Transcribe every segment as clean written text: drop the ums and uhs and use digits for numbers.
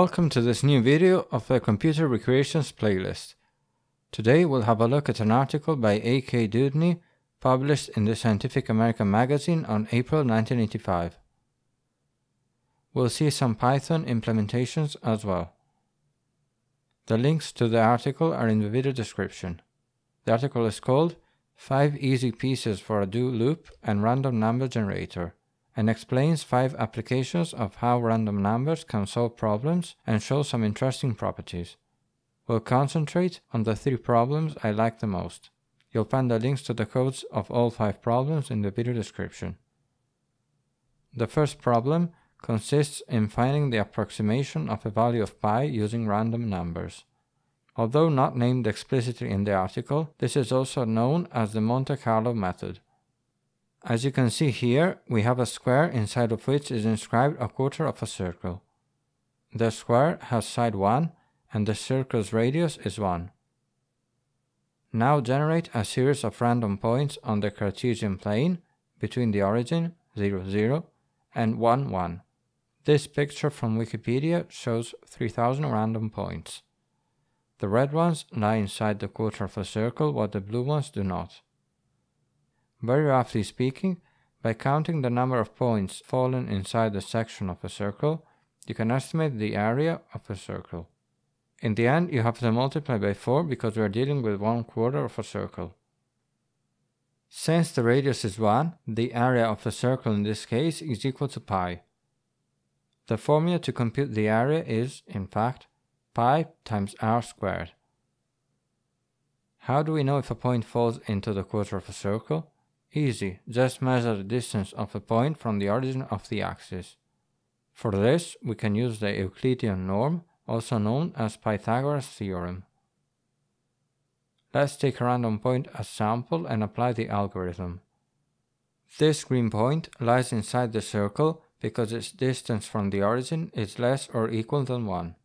Welcome to this new video of the Computer Recreations Playlist. Today we'll have a look at an article by A. K. Dewdney published in the Scientific American magazine on April 1985. We'll see some Python implementations as well. The links to the article are in the video description. The article is called 5 Easy Pieces for a Do Loop and Random Number Generator, and explains 5 applications of how random numbers can solve problems and show some interesting properties. We'll concentrate on the 3 problems I like the most. You'll find the links to the codes of all 5 problems in the video description. The first problem consists in finding the approximation of a value of pi using random numbers. Although not named explicitly in the article, this is also known as the Monte Carlo method. As you can see here, we have a square inside of which is inscribed a quarter of a circle. The square has side 1 and the circle's radius is 1. Now generate a series of random points on the Cartesian plane between the origin 0, 0 and 1, 1. This picture from Wikipedia shows 3000 random points. The red ones lie inside the quarter of a circle while the blue ones do not. Very roughly speaking, by counting the number of points fallen inside the section of a circle, you can estimate the area of a circle. In the end, you have to multiply by 4 because we are dealing with 1/4 of a circle. Since the radius is 1, the area of a circle in this case is equal to pi. The formula to compute the area is, in fact, pi times r squared. How do we know if a point falls into the quarter of a circle? Easy, just measure the distance of a point from the origin of the axis. For this, we can use the Euclidean norm, also known as Pythagoras theorem. Let's take a random point as sample and apply the algorithm. This green point lies inside the circle because its distance from the origin is less or equal than 1.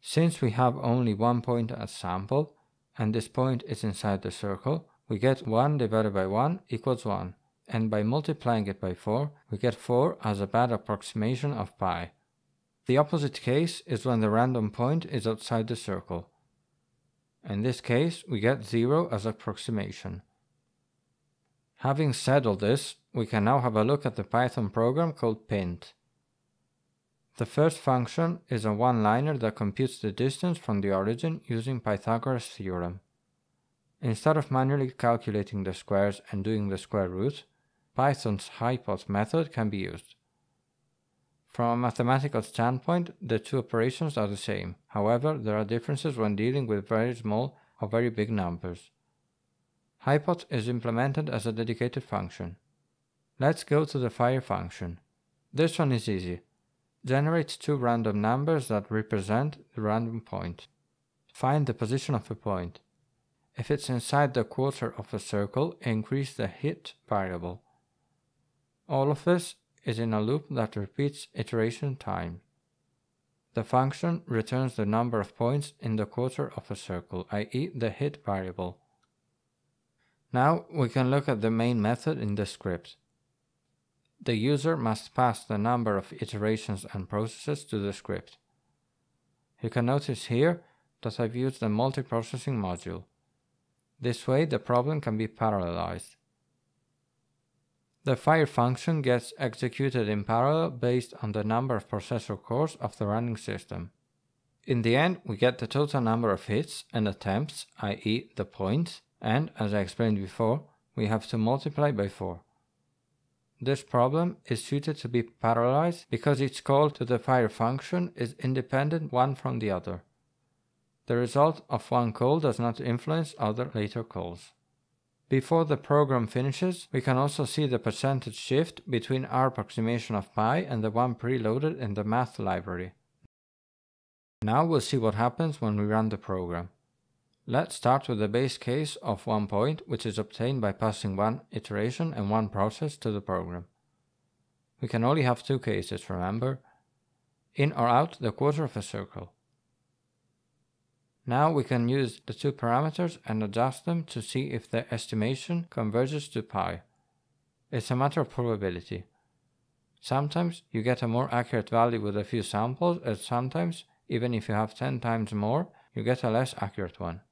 Since we have only one point as sample, and this point is inside the circle, we get 1 divided by 1 equals 1, and by multiplying it by 4, we get 4 as a bad approximation of pi. The opposite case is when the random point is outside the circle. In this case, we get 0 as approximation. Having said all this, we can now have a look at the Python program called pint. The first function is a one-liner that computes the distance from the origin using Pythagoras theorem. Instead of manually calculating the squares and doing the square root, Python's HiPot method can be used. From a mathematical standpoint, the 2 operations are the same. However, there are differences when dealing with very small or very big numbers. HiPot is implemented as a dedicated function. Let's go to the FHIR function. This one is easy. Generate 2 random numbers that represent the random point. Find the position of a point. If it's inside the quarter of a circle, increase the hit variable. All of this is in a loop that repeats iteration time. The function returns the number of points in the quarter of a circle, i.e. the hit variable. Now we can look at the main method in the script. The user must pass the number of iterations and processes to the script. You can notice here that I've used the multiprocessing module. This way, the problem can be parallelized. The FHIR function gets executed in parallel based on the number of processor cores of the running system. In the end, we get the total number of hits and attempts, i.e. the points, and, as I explained before, we have to multiply by 4. This problem is suited to be parallelized because each call to the FHIR function is independent one from the other. The result of one call does not influence other later calls. Before the program finishes, we can also see the percentage shift between our approximation of pi and the one preloaded in the math library. Now we'll see what happens when we run the program. Let's start with the base case of 1 point, which is obtained by passing 1 iteration and 1 process to the program. We can only have 2 cases, remember? In or out the quarter of a circle. Now we can use the 2 parameters and adjust them to see if the estimation converges to pi. It's a matter of probability. Sometimes you get a more accurate value with a few samples, and sometimes Even if you have 10 times more, you get a less accurate one.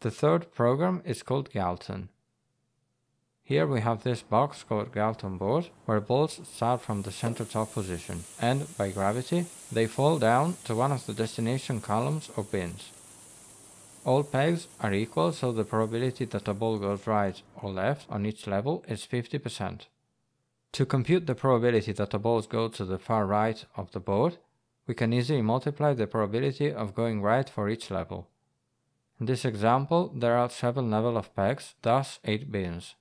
The third program is called Galton. Here we have this box called Galton board, where balls start from the center top position and, by gravity, they fall down to one of the destination columns or bins. All pegs are equal, so the probability that a ball goes right or left on each level is 50%. To compute the probability that the balls go to the far right of the board, we can easily multiply the probability of going right for each level. In this example, there are 7 levels of pegs, thus 8 bins.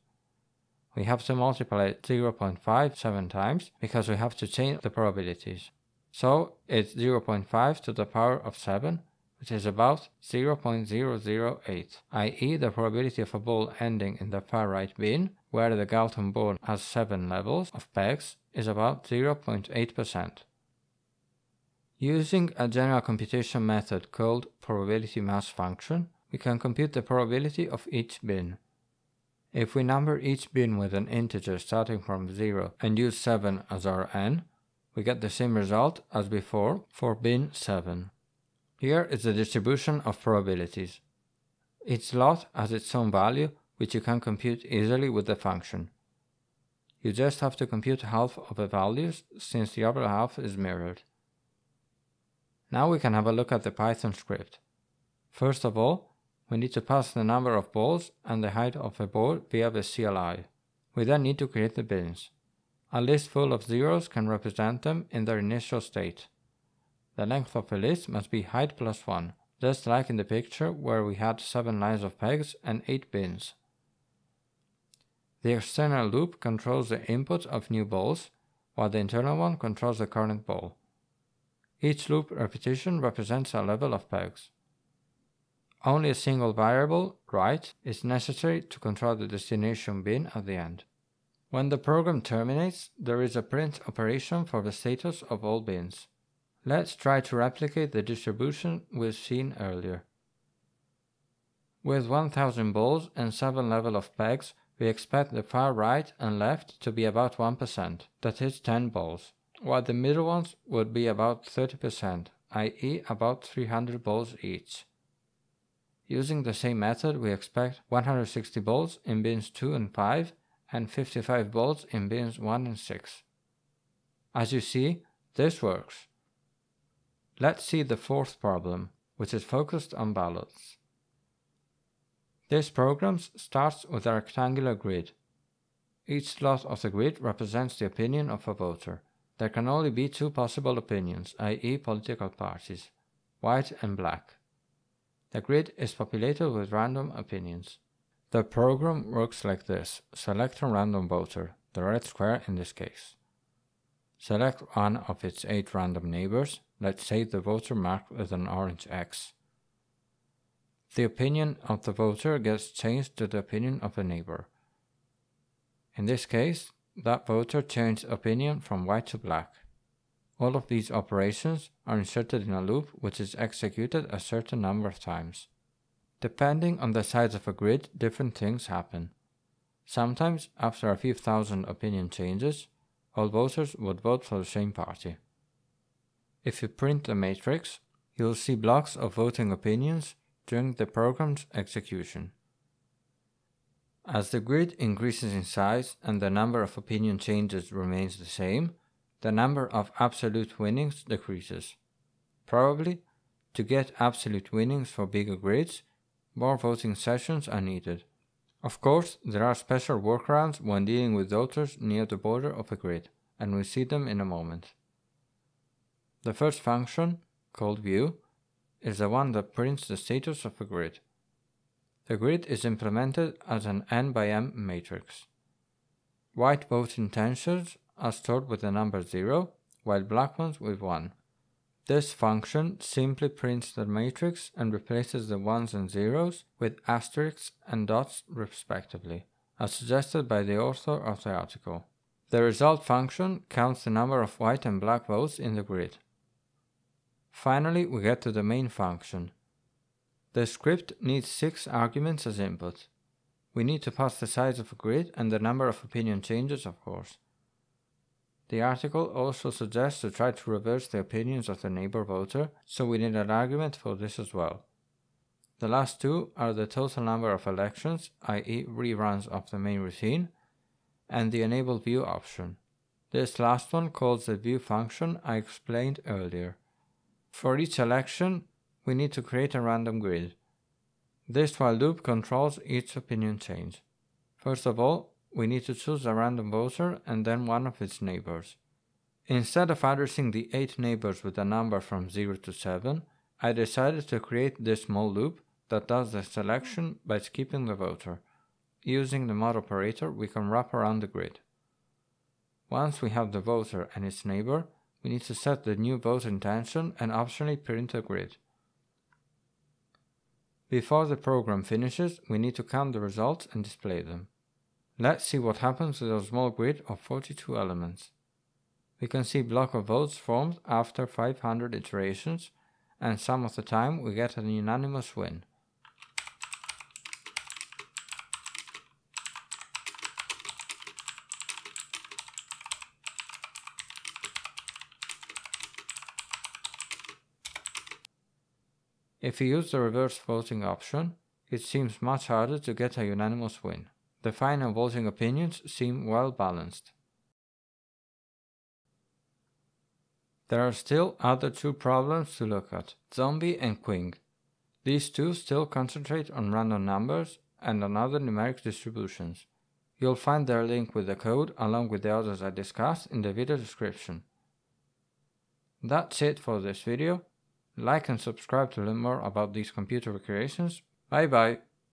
We have to multiply 0.57 times, because we have to change the probabilities. So it's 0.5 to the power of 7, which is about 0.008, i.e. the probability of a ball ending in the far right bin, where the Galton board has 7 levels of pegs, is about 0.8%. Using a general computation method called probability mass function, we can compute the probability of each bin. If we number each bin with an integer starting from 0 and use 7 as our n, we get the same result as before for bin 7. Here is the distribution of probabilities. Each lot has its own value, which you can compute easily with the function. You just have to compute half of the values, since the other half is mirrored. Now we can have a look at the Python script. First of all, we need to pass the number of balls and the height of the board via the CLI. We then need to create the bins. A list full of zeros can represent them in their initial state. The length of the list must be height plus 1, just like in the picture where we had 7 lines of pegs and 8 bins. The external loop controls the input of new balls, while the internal one controls the current ball. Each loop repetition represents a level of pegs. Only a single variable, right, is necessary to control the destination bin at the end. When the program terminates, there is a print operation for the status of all bins. Let's try to replicate the distribution we've seen earlier. With 1000 balls and 7 levels of pegs, we expect the far right and left to be about 1%, that is 10 balls. While the middle ones would be about 30%, i.e. about 300 balls each. Using the same method, we expect 160 balls in bins 2 and 5 and 55 balls in bins 1 and 6. As you see, this works. Let's see the fourth problem, which is focused on ballots. This program starts with a rectangular grid. Each slot of the grid represents the opinion of a voter. There can only be 2 possible opinions, i.e. political parties, white and black. The grid is populated with random opinions. The program works like this. Select a random voter, the red square in this case. Select one of its 8 random neighbors, let's say the voter marked with an orange X. The opinion of the voter gets changed to the opinion of the neighbor. In this case, that voter changed opinion from white to black. All of these operations are inserted in a loop which is executed a certain number of times. Depending on the size of a grid, different things happen. Sometimes, after a few thousand opinion changes, all voters would vote for the same party. If you print the matrix, you'll see blocks of voting opinions during the program's execution. As the grid increases in size and the number of opinion changes remains the same, the number of absolute winnings decreases. Probably, to get absolute winnings for bigger grids, more voting sessions are needed. Of course, there are special workarounds when dealing with voters near the border of a grid, and we'll see them in a moment. The first function, called view, is the one that prints the status of a grid. The grid is implemented as an n×m matrix. White votes in tensors are stored with the number 0, while black ones with 1. This function simply prints the matrix and replaces the ones and zeros with asterisks and dots respectively, as suggested by the author of the article. The result function counts the number of white and black votes in the grid. Finally, we get to the main function. The script needs 6 arguments as input. We need to pass the size of a grid and the number of opinion changes, of course. The article also suggests to try to reverse the opinions of the neighbor voter, so we need an argument for this as well. The last two are the total number of elections, i.e. reruns of the main routine, and the enable view option. This last one calls the view function I explained earlier. For each election, we need to create a random grid. This while loop controls each opinion change. First of all, we need to choose a random voter and then one of its neighbors. Instead of addressing the 8 neighbors with a number from 0 to 7, I decided to create this small loop that does the selection by skipping the voter. Using the mod operator, we can wrap around the grid. Once we have the voter and its neighbor, we need to set the new vote intention and optionally print a grid. Before the program finishes, we need to count the results and display them. Let's see what happens with a small grid of 42 elements. We can see block of votes formed after 500 iterations, and some of the time we get an unanimous win. If you use the reverse voting option, it seems much harder to get a unanimous win. The final voting opinions seem well balanced. There are still other two problems to look at, Zombie and Quing. These two still concentrate on random numbers and on other numeric distributions. You'll find their link with the code along with the others I discussed in the video description. That's it for this video. Like and subscribe to learn more about these computer recreations. Bye bye!